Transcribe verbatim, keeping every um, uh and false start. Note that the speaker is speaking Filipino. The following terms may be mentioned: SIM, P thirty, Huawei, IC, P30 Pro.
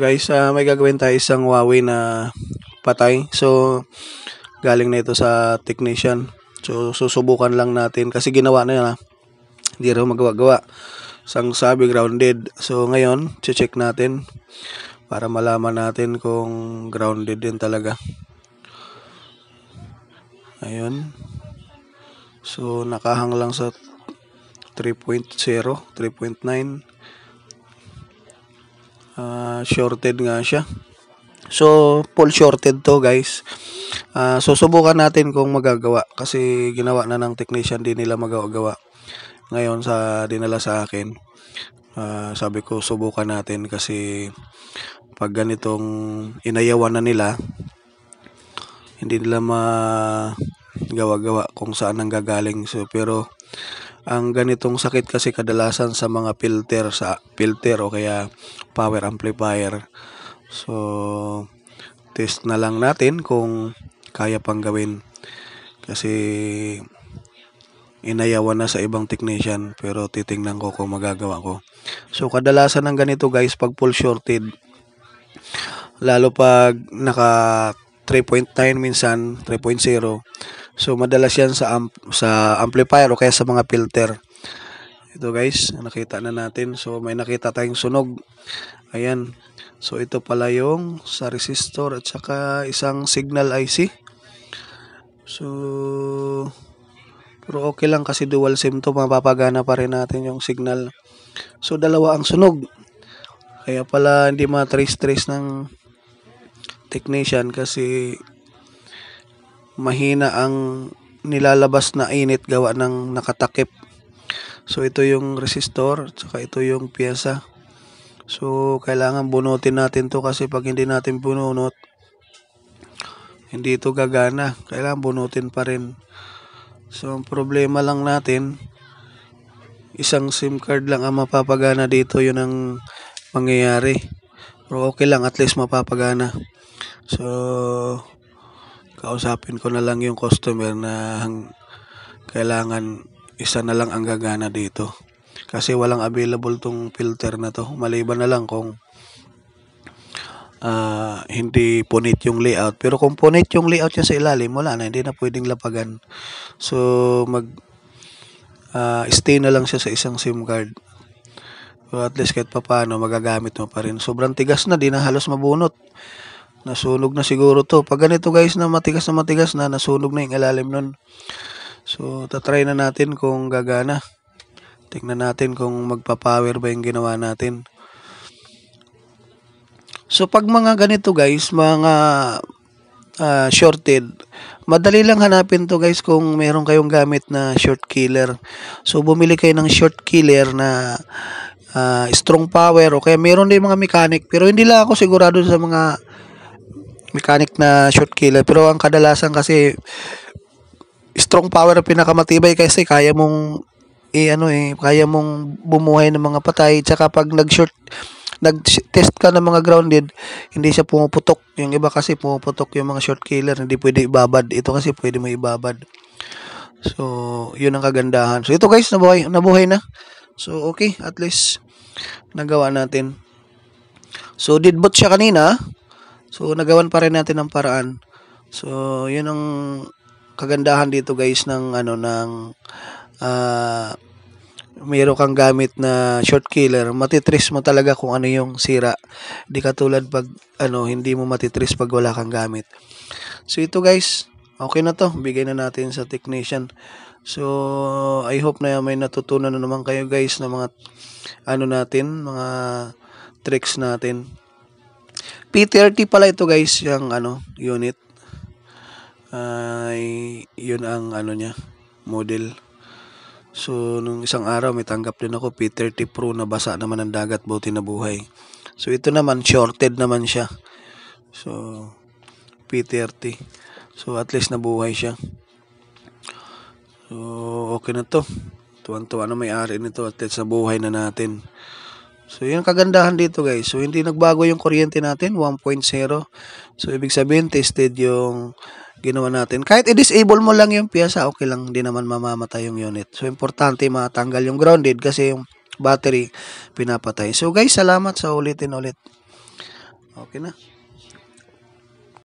guys, uh, may gagawin tayo isang Huawei na patay. So galing na ito sa technician. So susubukan lang natin kasi ginawa na yan, ha? Hindi raw magawa-gawa. Sang sabi grounded. So ngayon, che-check natin para malaman natin kung grounded din talaga. Ayun. So nakahang lang sa three point zero, three point nine. Uh, shorted nga siya. So full shorted to, guys. Uh, susubukan natin kung magagawa kasi ginawa na ng technician, din nila magawa-gawa. Ngayon sa dinala sa akin. Uh, sabi ko subukan natin kasi pag ganitong inayawan na nila, hindi nila magawa-gawa kung saan ang gagaling. So pero ang ganitong sakit kasi kadalasan sa mga filter sa filter o kaya power amplifier. So test na lang natin kung kaya pang gawin. Kasi inayawan na sa ibang technician, pero titingnan ko kung magagawa ko. So kadalasan ng ganito, guys, pag full shorted, lalo pag naka three point nine, minsan three point zero. So madalas yan sa amp sa amplifier o kaya sa mga filter. Ito, guys, nakita na natin. So may nakita tayong sunog. Ayan. So ito pala yung sa resistor at saka isang signal I C. So pero okay lang kasi dual SIM to, mapapagana pa rin natin yung signal. So dalawa ang sunog. Kaya pala hindi ma-trace-trace ng technician kasi mahina ang nilalabas na init gawa ng nakatakip. So ito yung resistor, saka ito yung piyesa. So kailangan bunutin natin to kasi pag hindi natin bununot, hindi ito gagana. Kailangan bunutin pa rin. So ang problema lang natin, isang SIM card lang ang mapapagana dito. Yun ang mangyayari. Pero okay lang, at least mapapagana. So kausapin ko na lang yung customer na kailangan isa na lang ang gagana dito kasi walang available tong filter na to, maliban na lang kung uh, hindi punit yung layout. Pero kung punit yung layout niya sa ilalim, wala na, hindi na pwedeng lapagan. So mag uh, stay na lang siya sa isang SIM card. Pero at least kahit papaano magagamit mo pa rin. Sobrang tigas na, di na halos mabunot. Nasunog na siguro to. Pag ganito, guys, na matigas na matigas na, nasunog na yung ilalim nun. So tatry na natin kung gagana. Tingnan natin kung magpapower ba yung ginawa natin. So pag mga ganito, guys, mga uh, shorted, madali lang hanapin to, guys, kung meron kayong gamit na short killer. So bumili kayo ng short killer na uh, strong power o kaya meron din mga mechanic. Pero hindi lang ako sigurado sa mga mechanic na short killer, pero ang kadalasan kasi strong power ang pinakamatibay kasi kaya mong eh ano eh kaya mong bumuhay ng mga patay. Tsaka pag nag short nag test ka ng mga grounded, hindi siya pumuputok. Yung iba kasi pumuputok yung mga short killer, hindi pwede ibabad. Ito kasi pwede mo ibabad. So yun ang kagandahan. So ito, guys, nabuhay nabuhay na. So okay, at least nagawa natin. So deadbot siya kanina. So nagawan pa rin natin ng paraan. So yun ang kagandahan dito, guys, ng ano ng uh, mayroon kang gamit na short killer, matitris mo talaga kung ano yung sira. Di katulad pag ano hindi mo matitris pag wala kang gamit. So ito, guys, okay na to. Bigay na natin sa technician. So I hope na may natutunan na naman kayo, guys, ng mga ano natin, mga tricks natin. P thirty pala ito, guys, yung ano unit. Ay, uh, yun ang ano niya, model. So nung isang araw may tanggap din ako P thirty Pro na basa naman ng dagat, buti na buhay. So ito naman shorted naman siya. So P thirty. So at least nabuhay siya. So okay na to. Tuwan-tuwa na may-ari nito, at least nabuhay na natin. So yun kagandahan dito, guys. So hindi nagbago yung kuryente natin, one point zero. So ibig sabihin tested yung ginawa natin. Kahit i-disable mo lang yung piyesa, okay lang, hindi naman mamamatay yung unit. So importante matanggal yung grounded kasi yung battery pinapatay. So guys, salamat sa ulitin ulit. Okay na.